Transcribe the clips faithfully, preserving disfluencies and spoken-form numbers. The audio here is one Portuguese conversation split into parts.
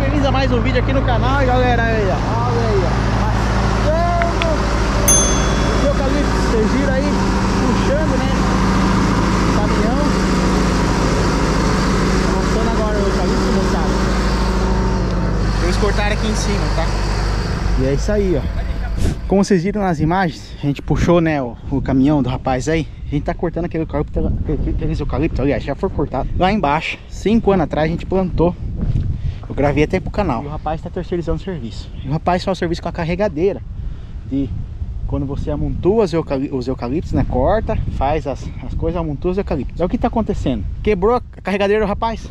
Bem-vindos a mais um vídeo aqui no canal, galera. Aí, ó. Olha aí, ó. O eucalipto, vocês viram aí? Puxando, né? O caminhão. Tá montando agora o eucalipto, montado. Eles cortaram aqui em cima, tá? E é isso aí, ó. Como vocês viram nas imagens, a gente puxou, né, o, o caminhão do rapaz aí. A gente tá cortando aquele eucalipto, aqueles eucalipto, aliás, já foi cortado. Lá embaixo, cinco anos atrás, a gente plantou. Eu gravei até pro canal. E o rapaz tá terceirizando o serviço. E o rapaz faz o serviço com a carregadeira. E quando você amontua os, eucali os eucaliptos, né, corta, faz as, as coisas, amontua os eucaliptos. Então o que tá acontecendo? Quebrou a carregadeira do rapaz.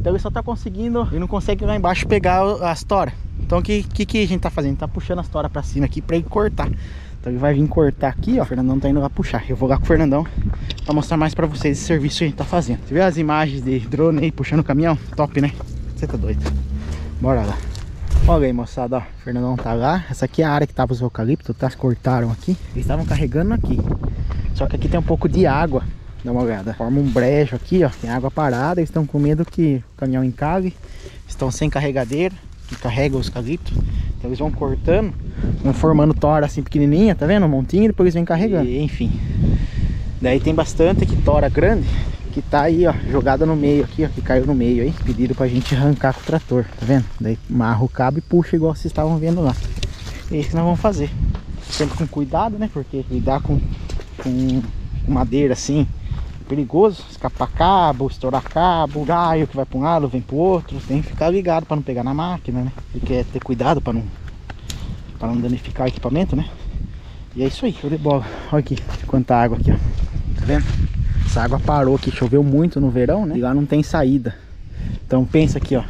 Então ele só tá conseguindo, ele não consegue lá embaixo pegar as toras. Então o que, que, que a gente tá fazendo? Tá puxando as toras pra cima aqui pra ele cortar. Então ele vai vir cortar aqui, ó. O Fernandão tá indo lá puxar. Eu vou lá com o Fernandão pra mostrar mais pra vocês esse serviço que a gente tá fazendo. Você vê as imagens de drone aí puxando o caminhão? Top, né? Você tá doido. Bora lá. Olha aí, moçada, ó. O Fernandão tá lá. Essa aqui é a área que tava os eucaliptos, tá? Cortaram aqui. Eles estavam carregando aqui. Só que aqui tem um pouco de água. Dá uma olhada. Forma um brejo aqui, ó. Tem água parada. Eles estão com medo que o caminhão encave. Estão sem carregadeira. Que carrega os eucaliptos. Então eles vão cortando, vão formando tora assim pequenininha, tá vendo? Um montinho, depois eles vêm carregando. E, enfim. Daí tem bastante aqui, tora grande, que tá aí, ó, jogada no meio aqui, ó, que caiu no meio aí. Pediram pra gente arrancar com o trator, tá vendo? Daí amarra o cabo e puxa igual vocês estavam vendo lá. E isso que nós vamos fazer. Sempre com cuidado, né? Porque lidar com, com madeira assim é perigoso. Escapar cabo, estourar cabo, galho que vai pra um lado, vem pro outro. Tem que ficar ligado pra não pegar na máquina, né? E quer ter cuidado pra não, pra não danificar o equipamento, né? E é isso aí, show de bola. Olha aqui, quanta água aqui, ó. Tá vendo? Essa água parou aqui, choveu muito no verão, né? E lá não tem saída. Então pensa aqui, ó.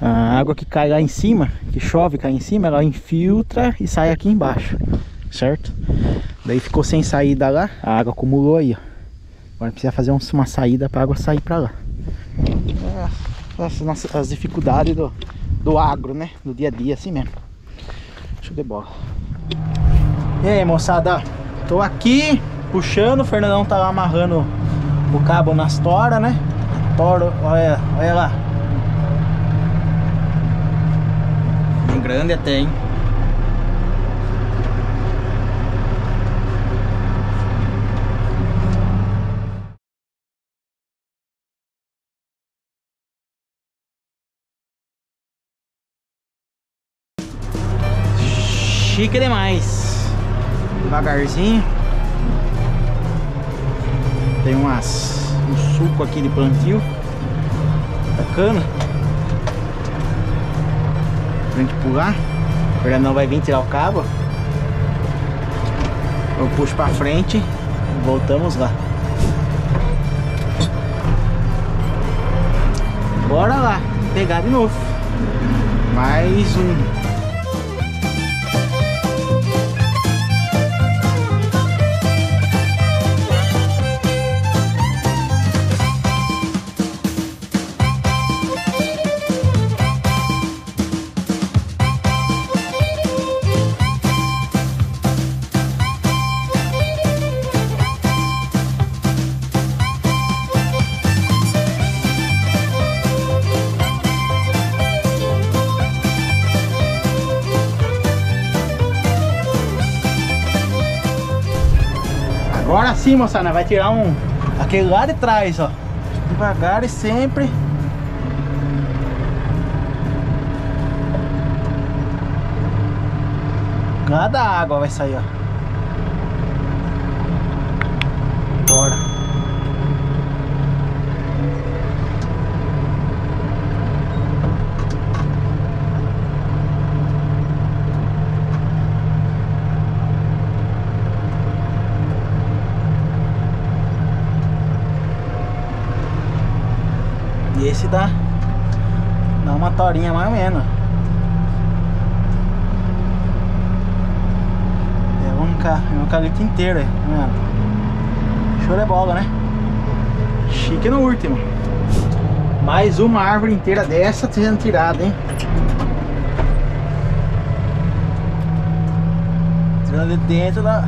A água que cai lá em cima, que chove cai em cima, ela infiltra e sai aqui embaixo, certo? Daí ficou sem saída lá, a água acumulou aí, ó. Agora precisa fazer uma saída para a água sair para lá. As, as, as dificuldades do, do agro, né? Do dia a dia, assim mesmo. Show de bola. E aí, moçada? Tô aqui puxando. O Fernandão tá lá amarrando o cabo nas toras, né? Toro, olha, olha lá. Bem grande até, hein? Chique demais. Devagarzinho. Tem umas, um suco aqui de plantio da cana pra gente pular. O Fernandão vai vir tirar o cabo. Eu puxo pra frente e voltamos lá. Bora lá pegar de novo mais um. Agora sim, moçada, vai tirar um aquele lá de trás, ó. Devagar e sempre. Cada água vai sair, ó. Bora. Esse dá, dá uma torinha mais ou menos. É um, ca, é um calito inteiro aí, tá vendo? Show de bola, né? Chique no último. Mais uma árvore inteira dessa sendo tirada, hein? Tirando dentro da...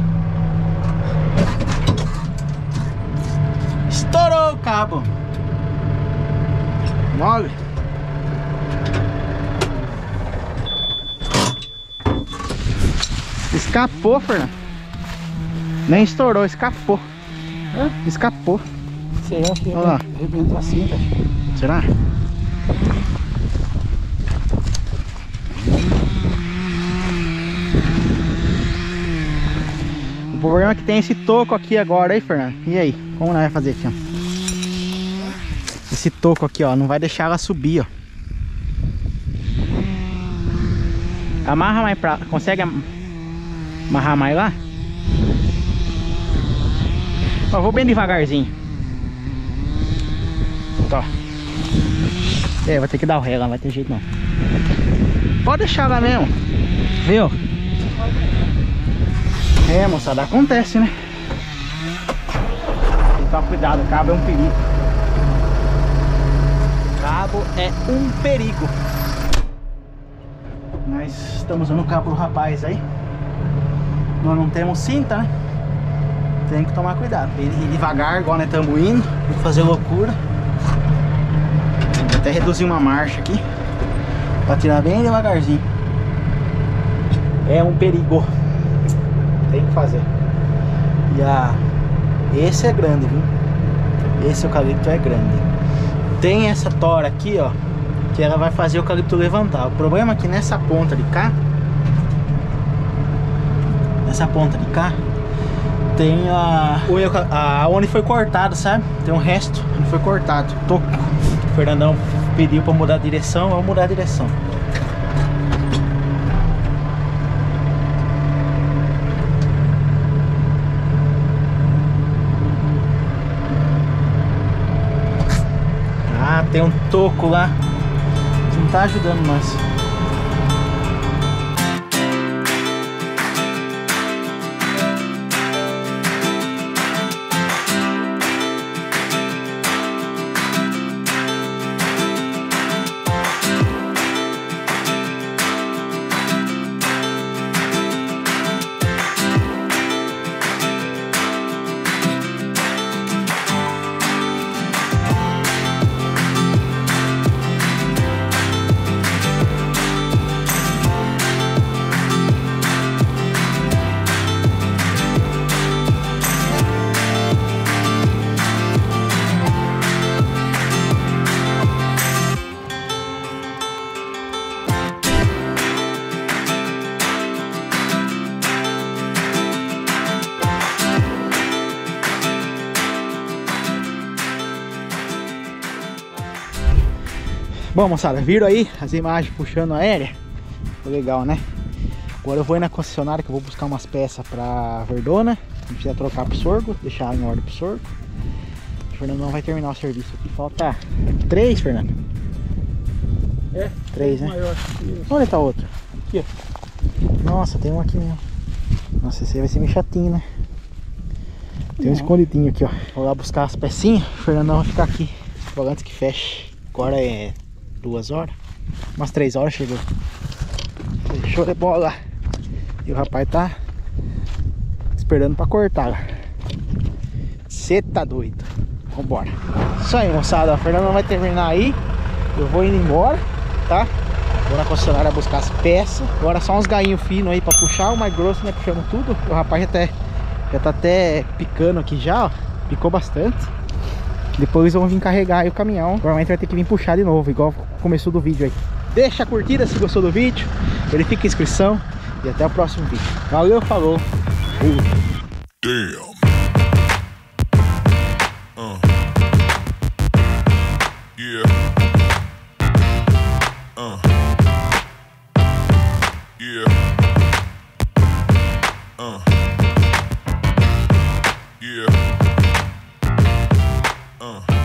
Estourou o cabo. Mole. Escapou, Fernando. Nem estourou, escapou. Hã? Escapou. Será que arrebentou a cinta? Será? O problema é que tem esse toco aqui agora, hein, Fernando? E aí? Como nós vamos fazer aqui, ó? Esse toco aqui, ó, não vai deixar ela subir, ó. Amarra mais pra... Consegue amarrar mais lá? Ó, vou bem devagarzinho. Tá. É, vai ter que dar o ré lá, não vai ter jeito não. Pode deixar lá mesmo. Viu? É, moçada, acontece, né? Então, cuidado, o cabo é um perigo. Cabo é um perigo. Nós estamos usando o cabo do rapaz aí. Nós não temos cinta, né? Tem que tomar cuidado. Ir devagar, igual nós estamos indo. Não fazer loucura. Vou até reduzir uma marcha aqui. Pra tirar bem devagarzinho. É um perigo. Tem que fazer. E a... Esse é grande, viu? Esse eucalipto é grande. Tem essa tora aqui, ó, que ela vai fazer o eucalipto levantar. O problema é que nessa ponta de cá, nessa ponta de cá, tem a... a onde foi cortado, sabe? Tem um resto onde foi cortado. Toco. O Fernandão pediu pra mudar a direção, vamos mudar a direção. Tem um toco lá que não tá ajudando mais. Bom, moçada, viram aí as imagens puxando aérea? Foi legal, né? Agora eu vou ir na concessionária que eu vou buscar umas peças pra Verdona. A gente vai trocar pro sorgo, deixar em ordem pro sorgo. O Fernando não vai terminar o serviço aqui. Falta três, Fernando? É? Três, né? Maior. Onde tá outro? Aqui, ó. Nossa, tem um aqui mesmo. Nossa, esse aí vai ser meio chatinho, né? Tem não. Um escondidinho aqui, ó. Vou lá buscar as pecinhas. O Fernando vai ficar aqui. Vou antes que feche. Agora é... Duas horas, umas três horas chegou. Show de bola. E o rapaz tá esperando pra cortar. Cê tá doido. Vambora. Isso aí, moçada. A Fernanda vai terminar aí. Eu vou indo embora, tá? Vou na concessionária buscar as peças. Agora só uns gainhos finos aí pra puxar. O mais grosso, né? Puxamos tudo. O rapaz já tá, já tá até picando aqui já, ó. Picou bastante. Depois vão vir carregar aí o caminhão. Normalmente vai ter que vir puxar de novo, igual começou do vídeo aí. Deixa a curtida se gostou do vídeo. Verifica a inscrição. E até o próximo vídeo. Valeu, falou. Damn. Uh. Yeah. Uh. Yeah. Uh. Yeah. Uh.